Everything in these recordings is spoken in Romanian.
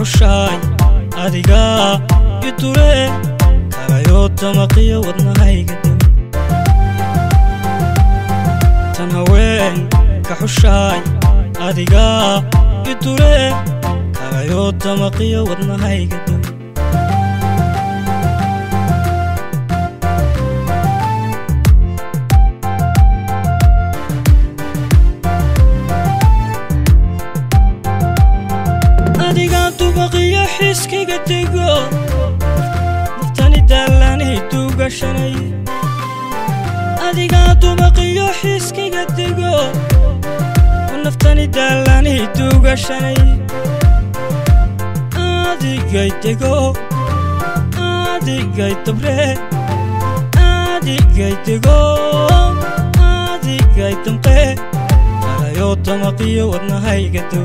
حشاي عديقا يتوري كرايوت مقيا ودنا هاي قدم تنهوين كحشاي عديقا يتوري كرايوت مقيا ودنا هاي قدم Iskiga tego, naftani dalani tuga shanay. Adiga tu baqiyo iskiga tego, naftani dalani tuga shanay. Adiga tego, adiga tobre, adiga tego, adiga tomqe. Arayo tu baqiyo wadna hayga tu.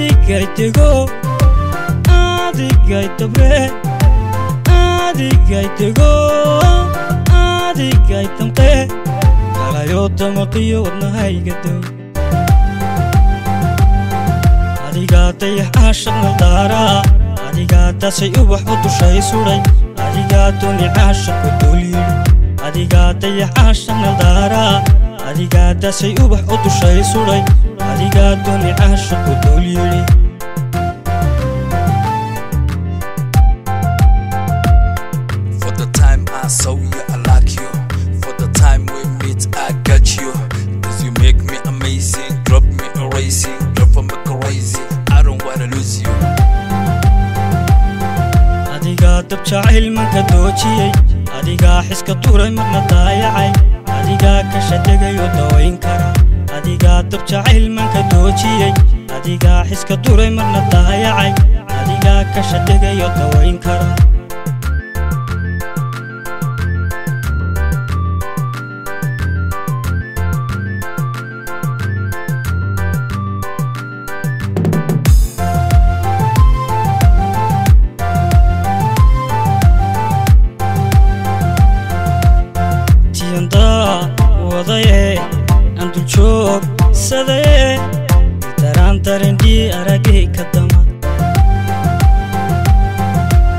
Adigai tego, adigai tobre, adigai tego, adigai tamte. Kalayo tamakiyo wadna haygato. Adigatay ashaq naldara, adigata sayubah utu shay suray, adigato ni ashaq utulir. Adigatay ashaq naldara, adigata sayubah utu shay suray. Adigato ni ashaq utulir. For the time I saw you, I like you. For the time we meet, I got you. 'Cause you make me amazing, drop me erasing, drop me crazy. I don't wanna lose you. Adigato bja'il manka doojiyay, adiga hiska turay magna daayacay, adiga kashadagayo dawayn kara. Adiga tubja'il manka doojiyay, adiga hiska turay magna daayacay, adiga kashadagayo dawayn kara. Antul chok sade, taran tarendi aragi kadama.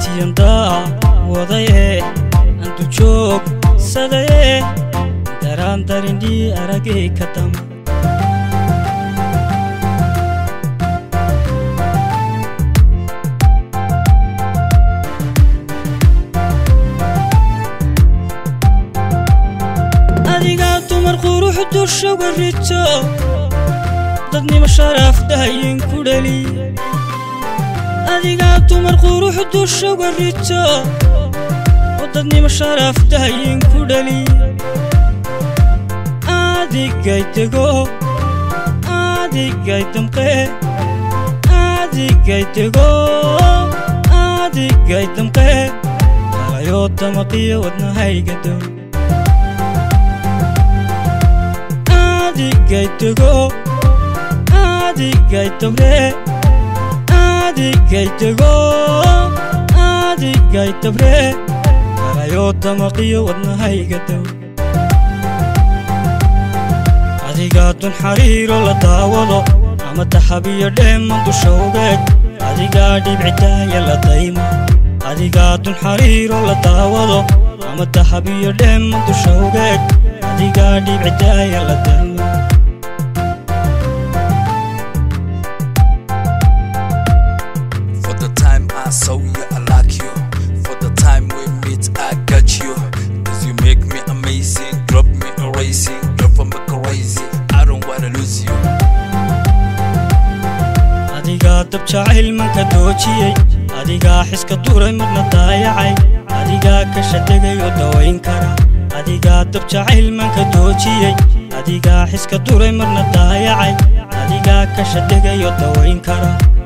Tiyanda wadaye, antul chok sade, taran tarendi aragi kadama. Dusha warrito, dadni masharaf dayin kudali. Adiga tumar quruh dusha warrito, dadni masharaf dayin kudali. Adiga tego, adiga tamqe, adiga tego, adiga tamqe. Kalayo tamaqiya wadna haygato. Adigai tego, adigai tobre, adigai tego, adigai tobre. Karayo tamakiyo wadna haygato. Adigatun hariro la tawalo, amata habiya deman tu showgaj. Adigadi b'itaya la taima. Adigatun hariro la tawalo, amata habiya deman tu showgaj. Adigadi b'itaya la taima. I saw you, I like you. For the time we meet, I got you. 'Cause you make me amazing, drop me erasing, drop me crazy. I don't wanna lose you. Adiga tabja'il manka doojiyay, adiga hiska turay magna daayacay, adiga kashadagayo dawayn kara. Adiga tabja'il manka doojiyay, adiga hiska turay magna daayacay, adiga kashadagayo dawayn kara.